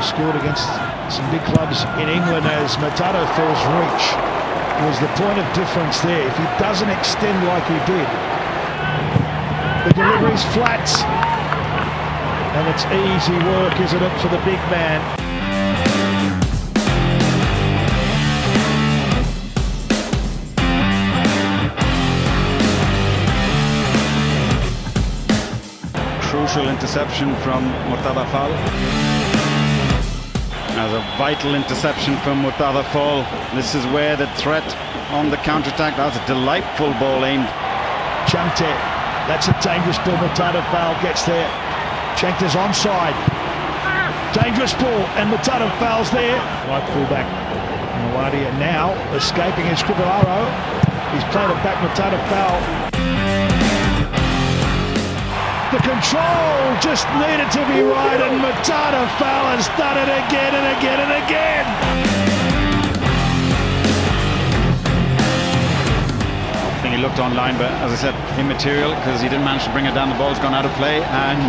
has scored against some big clubs in England as Mourtada Fall's reach was the point of difference there. If he doesn't extend like he did, the delivery's flat, and it's easy work, isn't it, for the big man? Crucial interception from Mourtada Fall. As a vital interception from Mourtada Fall. This is where the threat on the counter-attack. That's a delightful ball aimed. Chhangte, that's a dangerous ball. Mourtada Fall gets there. Chhangte's onside. Dangerous ball, and Mourtada Fall's there. Right fullback, Mwadia now escaping his Scriberaro. He's played it back. Mourtada Fall. The control just needed to be right, and Mourtada Fall has done it again and again and again. I think he looked online, but as I said, immaterial, because he didn't manage to bring it down. The ball's gone out of play, and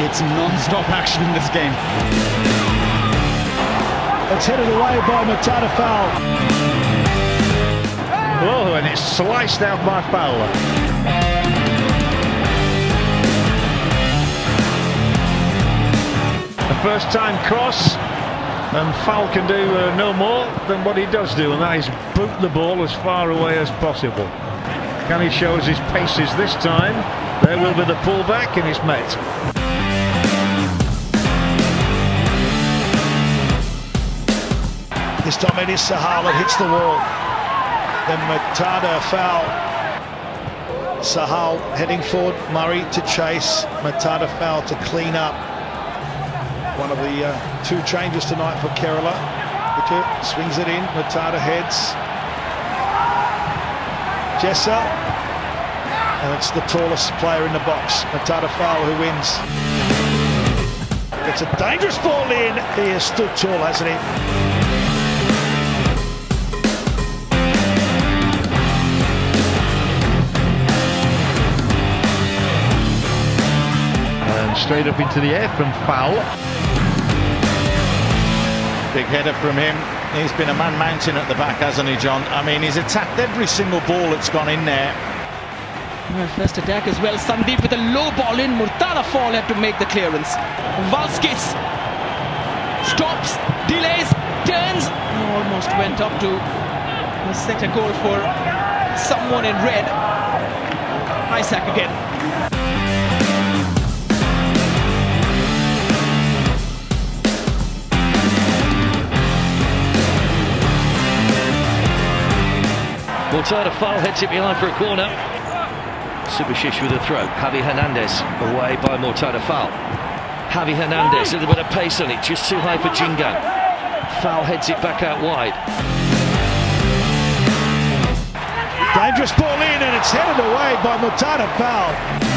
it's non-stop action in this game. It's headed away by Mourtada Fall. Oh, and it's sliced out by Foul. First time cross, and Foul can do no more than what he does do, and that is boot the ball as far away as possible. Can he show us his paces this time? There will be the pullback, and it's met. This time it is Sahal that hits the wall. Then Mourtada Fall. Sahal heading forward, Murray to chase, Mourtada Fall to clean up. One of the two changes tonight for Kerala. Swings it in, Mourtada heads. Jessa, and it's the tallest player in the box, Mourtada Fall, who wins. It's a dangerous ball in. He has stood tall, hasn't he? And straight up into the air from Foul. Big header from him. He's been a man mountain at the back, hasn't he, John? I mean, he's attacked every single ball that's gone in there. Well, first attack as well. Sandeep with a low ball in. Mourtada Fall had to make the clearance. Valskis stops, delays, turns. Almost went up to set a goal for someone in red. Isaac again. Mourtada Fall heads it behind for a corner. Subashish with a throw. Javi Hernandez away by Mourtada Fall. Javi Hernandez, a little bit of pace on it, just too high for Jinga. Foul heads it back out wide. Dangerous ball in, and it's headed away by Mourtada Fall.